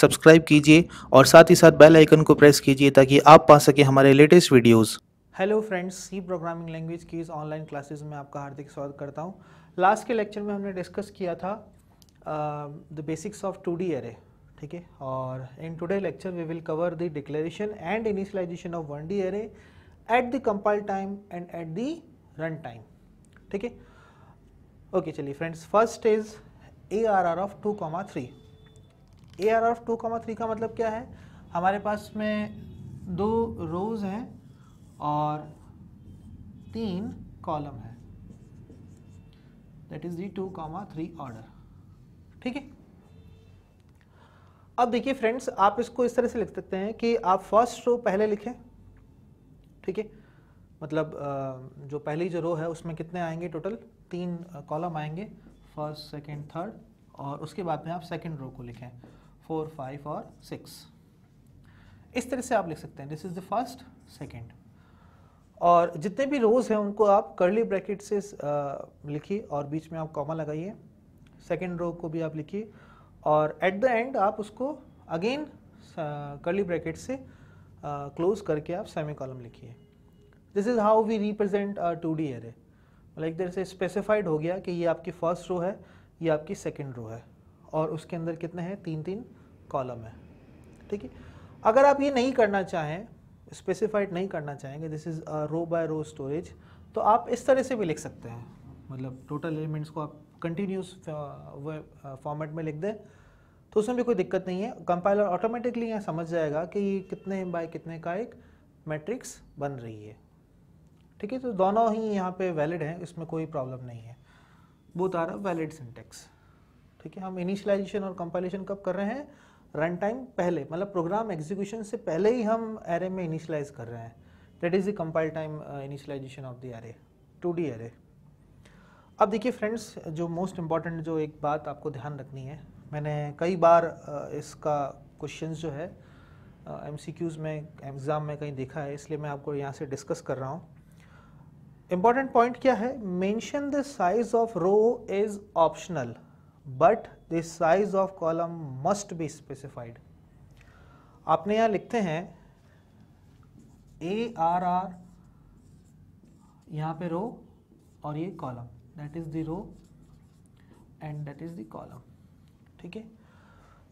Subscribe कीजिए और साथ ही साथ बेल आइकन को प्रेस कीजिए ताकि आप पा सकें हमारे latest videos. Hello friends, C programming language की इस ऑनलाइन क्लासेस में आपका हार्दिक स्वागत करता हूँ। लास्ट के लेक्चर में हमने डिस्कस किया था the basics of 2D array, ठीक है। और in today lecture we will cover the declaration and initialization of 1D array at the compile time and at the run time, ठीक है। ओके, चलिए friends, first is ARR of 2,3। ARR of 2,3 का मतलब क्या है? हमारे पास में दो रोज हैं और तीन कॉलम है, दैट इज दी 2,3 ऑर्डर, ठीक है। अब देखिए फ्रेंड्स, आप इसको इस तरह से लिख सकते हैं कि आप फर्स्ट रो पहले लिखें, ठीक है। मतलब जो पहली जो रो है उसमें कितने आएंगे? टोटल तीन कॉलम आएंगे, फर्स्ट, सेकंड, थर्ड, और उसके बाद में आप सेकंड रो को लिखें 4, 5 और 6। इस तरह से आप लिख सकते हैं, this is the first, second, और जितने भी रोज हैं उनको आप कर्ली ब्रैकेट से लिखिए और बीच में आप कॉमा लगाइए। सेकंड रो को भी आप लिखिए और एट द एंड आप उसको अगेन कर्ली ब्रैकेट से क्लोज करके आप सेमी कॉलम लिखिए। This is how we represent 2D array. Like there से स्पेसिफाइड हो गया कि ये आपकी फर्स्ट रो है, ये आपकी सेकंड रो है और उसके अंदर कितने हैं? तीन कॉलम है, ठीक है। अगर आप ये नहीं करना चाहें, स्पेसिफाइड नहीं करना चाहेंगे, this is row by row storage, तो आप इस तरह से भी लिख सकते हैं। मतलब टोटल एलिमेंट्स को आप कंटिन्यूस फॉर्मेट में लिख दें तो उसमें भी कोई दिक्कत नहीं है। कंपाइलर ऑटोमेटिकली यहाँ समझ जाएगा कि ये कितने बाय कितने का एक मैट्रिक्स बन रही है, ठीक है। तो दोनों ही यहाँ पे वैलिड हैं, इसमें कोई प्रॉब्लम नहीं है। बोथ आर वैलिड सिंटेक्स, ठीक है। हम इनिशियलाइजेशन और कंपाइलेशन कब कर रहे हैं? रन टाइम पहले, मतलब प्रोग्राम एग्जीक्यूशन से पहले ही हम एरे में इनिशियलाइज कर रहे हैं, that is the compile time initialization of the array, 2D array. अब देखिए फ्रेंड्स, जो मोस्ट इम्पॉर्टेंट जो एक बात आपको ध्यान रखनी है, मैंने कई बार इसका क्वेश्चंस जो है MCQs में, एग्ज़ाम में कहीं देखा है, इसलिए मैं आपको यहाँ से डिस्कस कर रहा हूँ। इम्पॉर्टेंट पॉइंट क्या है? Mention the size of row is optional but the size of column must be specified. आपने यहाँ लिखते हैं ARR, यहाँ पे रो और ये column, that is the row and that is the column, ठीक है।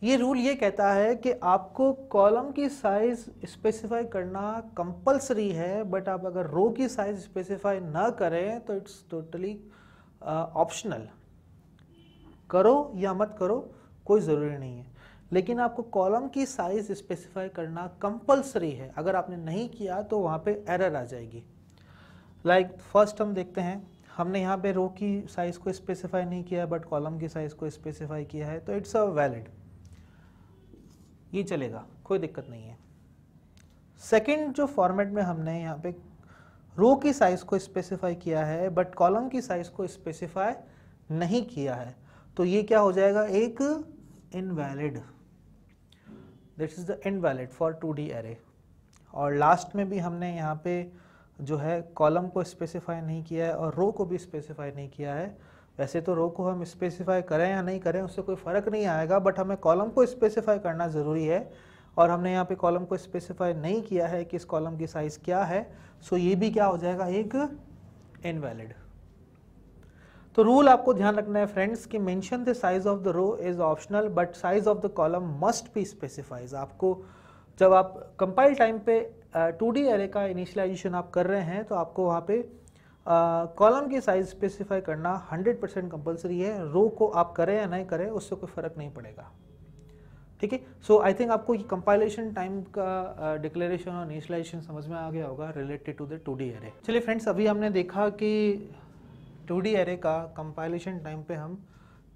ये रूल ये कहता है कि आपको कॉलम की साइज स्पेसिफाई करना कंपलसरी है, बट आप अगर रो की साइज स्पेसिफाई ना करें तो इट्स टोटली ऑप्शनल, करो या मत करो कोई ज़रूरी नहीं है। लेकिन आपको कॉलम की साइज स्पेसिफाई करना कंपलसरी है, अगर आपने नहीं किया तो वहाँ पे एरर आ जाएगी। लाइक फर्स्ट हम देखते हैं, हमने यहाँ पे रो की साइज़ को स्पेसिफाई नहीं किया बट कॉलम की साइज़ को स्पेसिफाई किया है, तो इट्स अ वैलिड, ये चलेगा, कोई दिक्कत नहीं है। सेकंड जो फॉर्मेट में हमने यहाँ पे रो की साइज़ को स्पेसिफाई किया है बट कॉलम की साइज़ को स्पेसिफाई नहीं किया है, तो ये क्या हो जाएगा? एक invalid, this is the invalid for 2D array. और लास्ट में भी हमने यहाँ पे जो है कॉलम को स्पेसिफाई नहीं किया है और रो को भी स्पेसिफाई नहीं किया है। वैसे तो रो को हम स्पेसिफाई करें या नहीं करें उससे कोई फ़र्क नहीं आएगा, बट हमें कॉलम को स्पेसिफाई करना ज़रूरी है और हमने यहाँ पे कॉलम को स्पेसिफाई नहीं किया है कि इस कॉलम की साइज़ क्या है, सो ये भी क्या हो जाएगा? एक इनवैलिड। तो रूल आपको ध्यान रखना है फ्रेंड्स कि mention the size of the row is optional but size of the column must be specified. आपको जब आप कंपाइल टाइम पे 2D एरे का इनिशियलाइजेशन आप कर रहे हैं तो आपको वहाँ पे कॉलम की साइज स्पेसिफाई करना 100% कंपलसरी है। रो को आप करें या नहीं करें उससे कोई फ़र्क नहीं पड़ेगा, ठीक है। सो आई थिंक आपको ये कंपाइलेशन टाइम का डिक्लेरेशन और इनिशियलाइजेशन समझ में आ गया होगा related to the 2D array. चलिए फ्रेंड्स, अभी हमने देखा कि 2D एरे का कंपाइलेशन टाइम पे हम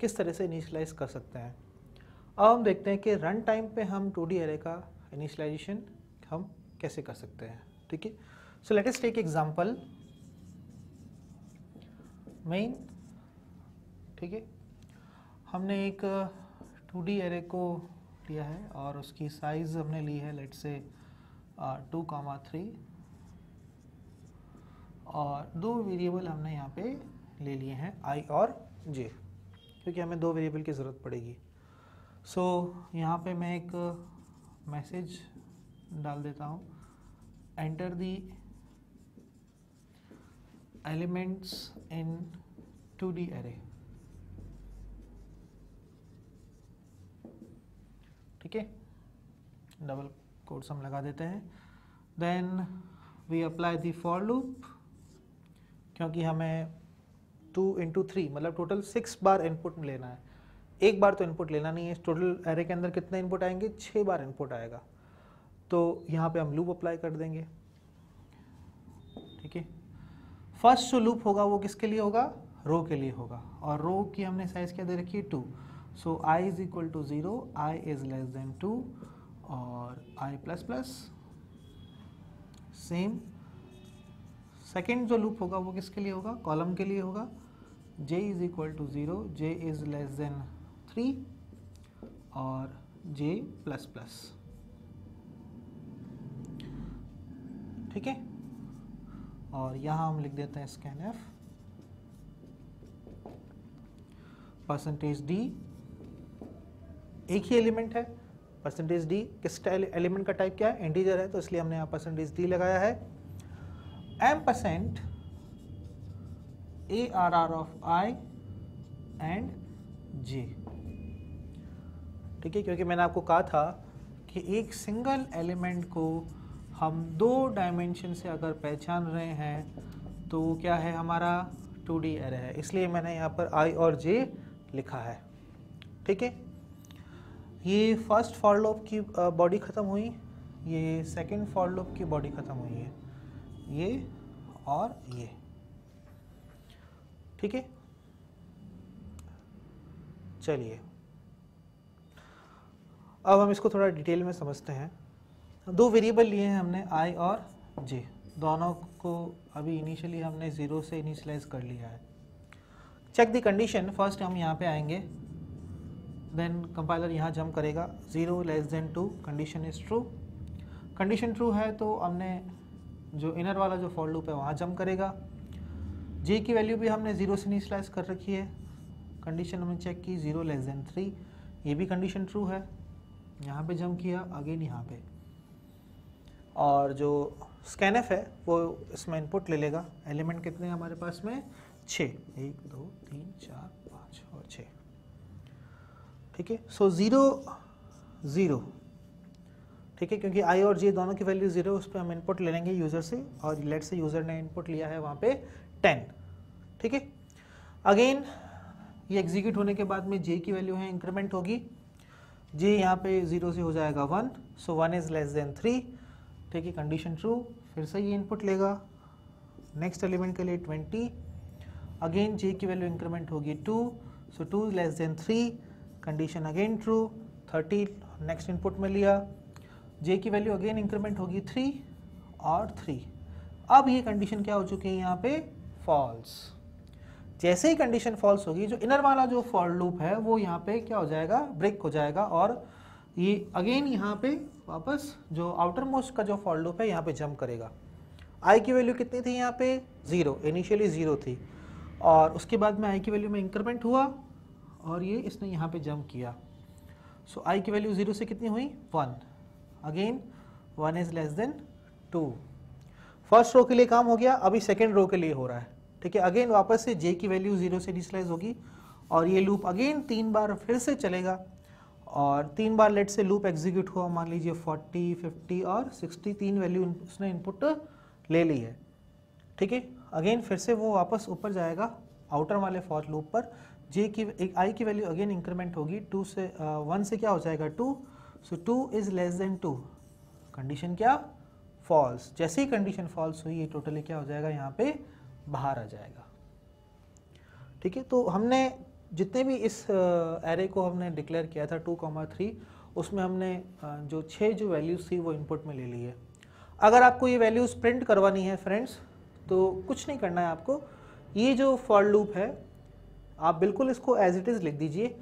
किस तरह से इनिशियलाइज कर सकते हैं। अब हम देखते हैं कि रन टाइम पे हम 2D एरे का इनिशियलाइजेशन हम कैसे कर सकते हैं, ठीक है। So let us take example main, ठीक है। हमने एक 2D एरे को लिया है और उसकी साइज हमने ली है लेट से 2,3 और दो वेरिएबल हमने यहाँ पे ले लिए हैं i और j, क्योंकि हमें दो वेरिएबल की ज़रूरत पड़ेगी। सो यहाँ पे मैं एक मैसेज डाल देता हूँ, enter the elements in 2D array, ठीक है। डबल कोट्स हम लगा देते हैं। Then we apply the for loop, क्योंकि हमें 2 into 3 मतलब टोटल 6 बार इनपुट लेना है, एक बार तो इनपुट लेना नहीं है। टोटल एरे के अंदर कितने इनपुट आएंगे? 6 बार इनपुट आएगा, तो यहाँ पे हम लूप अप्लाई कर देंगे, ठीक है। फर्स्ट जो लूप होगा वो किसके लिए होगा? रो के लिए होगा, और रो की हमने साइज़ क्या दे रखी है? 2। सो i = 0, i < 2 और i++। सेम सेकेंड जो लूप होगा वो किसके लिए होगा? कॉलम के लिए होगा। j = 0, j < 3 और j++, ठीक है। और यहाँ हम लिख देते हैं scanf %d, एक ही एलिमेंट है। %d किसका एलिमेंट का टाइप क्या है? इंटीजर है, तो इसलिए हमने यहाँ %d लगाया है। % arr of i and j, ठीक है, क्योंकि मैंने आपको कहा था कि एक सिंगल एलिमेंट को हम 2 डायमेंशन से अगर पहचान रहे हैं तो क्या है? हमारा 2D एरे है, इसलिए मैंने यहाँ पर i और j लिखा है, ठीक है। ये फर्स्ट फॉर लूप की बॉडी ख़त्म हुई, ये सेकंड फॉर लूप की बॉडी ख़त्म हुई है, ये और ये, ठीक है। चलिए अब हम इसको थोड़ा डिटेल में समझते हैं। 2 वेरिएबल लिए हैं हमने, i और j, दोनों को अभी इनिशियली हमने 0 से इनिशियलाइज कर लिया है। चेक दी कंडीशन, फर्स्ट हम यहाँ पे आएंगे, देन कंपाइलर यहाँ जंप करेगा, 0 < 2, condition is true. Condition true है तो हमने जो इनर वाला जो फॉर लूप है वहाँ जंप करेगा। j की वैल्यू भी हमने 0 से इनिशियलाइज कर रखी है, कंडीशन हमने चेक की, 0 < 3, ये भी कंडीशन ट्रू है, यहाँ पे जंप किया, अगेन यहाँ पे। और जो स्कैनफ है वो इसमें इनपुट ले लेगा। एलिमेंट कितने हैं हमारे पास में? 6, 1 2 3 4 5 और 6, ठीक है। सो 0 0, ठीक है, क्योंकि i और j दोनों की वैल्यू 0 है, उस पर हम इनपुट ले लेंगे यूज़र से, और लेट से यूज़र ने इनपुट लिया है वहाँ पे 10, ठीक है। अगेन ये एग्जीक्यूट होने के बाद में j की वैल्यू है इंक्रीमेंट होगी, j यहाँ पे 0 से हो जाएगा 1, सो 1 < 3, ठीक है, कंडीशन ट्रू। फिर से ये इनपुट लेगा, नेक्स्ट एलिमेंट के लिए 20, अगेन j की वैल्यू इंक्रीमेंट होगी 2, so 2 < 3, condition again true. 30 next input में लिया, j की वैल्यू अगेन इंक्रीमेंट होगी 3 और 3। अब ये कंडीशन क्या हो चुकी है यहाँ पे? फॉल्स। जैसे ही कंडीशन फॉल्स होगी, जो इनर वाला जो फॉर लूप है वो यहाँ पे क्या हो जाएगा? ब्रेक हो जाएगा, और ये अगेन यहाँ पे वापस जो आउटर मोस्ट का जो फॉर लूप है यहाँ पे जंप करेगा। i की वैल्यू कितनी थी यहाँ पे? 0, इनिशियली 0 थी, और उसके बाद में i की वैल्यू में इंक्रीमेंट हुआ, और ये इसने यहाँ पे जंप किया। सो i की वैल्यू 0 से कितनी हुई? 1, अगेन 1 < 2। फर्स्ट रो के लिए काम हो गया, अभी सेकेंड रो के लिए हो रहा है, ठीक है। अगेन वापस से j की वैल्यू 0 से इनिशियलाइज होगी, और ये लूप अगेन 3 बार फिर से चलेगा, और 3 बार लेट से लूप एग्जीक्यूट हुआ, मान लीजिए 40 50 और 60, 3 वैल्यू उसने इनपुट ले ली है, ठीक है। अगेन फिर से वो वापस ऊपर जाएगा आउटर वाले फॉर लूप पर, i की वैल्यू अगेन इंक्रीमेंट होगी 1 से क्या हो जाएगा 2, सो 2 < 2, कंडीशन क्या? फॉल्स। जैसे ही कंडीशन फॉल्स हुई, ये टोटली क्या हो जाएगा यहाँ पे? बाहर आ जाएगा, ठीक है। तो हमने जितने भी इस एरे को हमने डिक्लेयर किया था 2, 3, उसमें हमने जो 6 वैल्यूज़ थी वो इनपुट में ले ली है। अगर आपको ये वैल्यूज़ प्रिंट करवानी है फ्रेंड्स, तो कुछ नहीं करना है आपको, ये जो फॉर लूप है आप बिल्कुल इसको एज इट इज़ लिख दीजिए,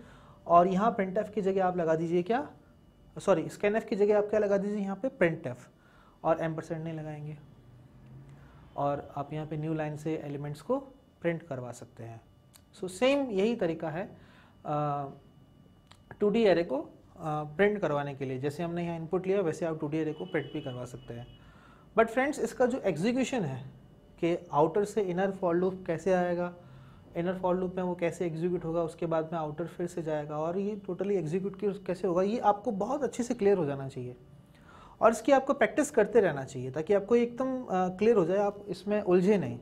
और यहाँ printf की जगह आप लगा दीजिए क्या, सॉरी scanf की जगह आप क्या लगा दीजिए यहाँ पे? printf, और % नहीं लगाएंगे, और आप यहाँ पे न्यू लाइन से एलिमेंट्स को प्रिंट करवा सकते हैं। सो सेम यही तरीका है 2D एरे को प्रिंट करवाने के लिए, जैसे हमने यहाँ इनपुट लिया वैसे आप 2D एरे को प्रिंट भी करवा सकते हैं। बट फ्रेंड्स इसका जो एग्जीक्यूशन है कि आउटर से इनर फॉर लूप कैसे आएगा, इनर फॉर लूप में वो कैसे एग्जीक्यूट होगा, उसके बाद में आउटर फिर से जाएगा और ये टोटली एग्जीक्यूट कैसे होगा, ये आपको बहुत अच्छे से क्लियर हो जाना चाहिए और इसकी आपको प्रैक्टिस करते रहना चाहिए ताकि आपको एकदम क्लियर हो जाए, आप इसमें उलझे नहीं।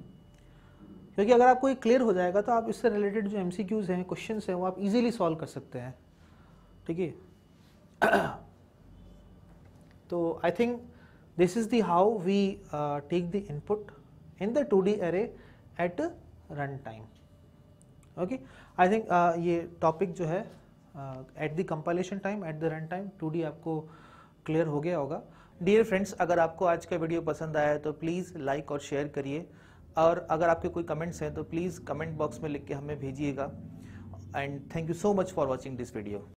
क्योंकि अगर आपको ये क्लियर हो जाएगा तो आप इससे रिलेटेड जो MCQs हैं, क्वेश्चंस हैं, वो आप इजीली सॉल्व कर सकते हैं। ठीक है, तो I think this is the how we take the input in the 2D array at run time. Okay, I think ये टॉपिक जो है at the compilation time, at the run time 2D आपको क्लियर हो गया होगा। Dear friends, अगर आपको आज का वीडियो पसंद आया है तो प्लीज़ लाइक और शेयर करिए, और अगर आपके कोई कमेंट्स हैं तो प्लीज़ कमेंट बॉक्स में लिख के हमें भेजिएगा। And thank you so much for watching this video.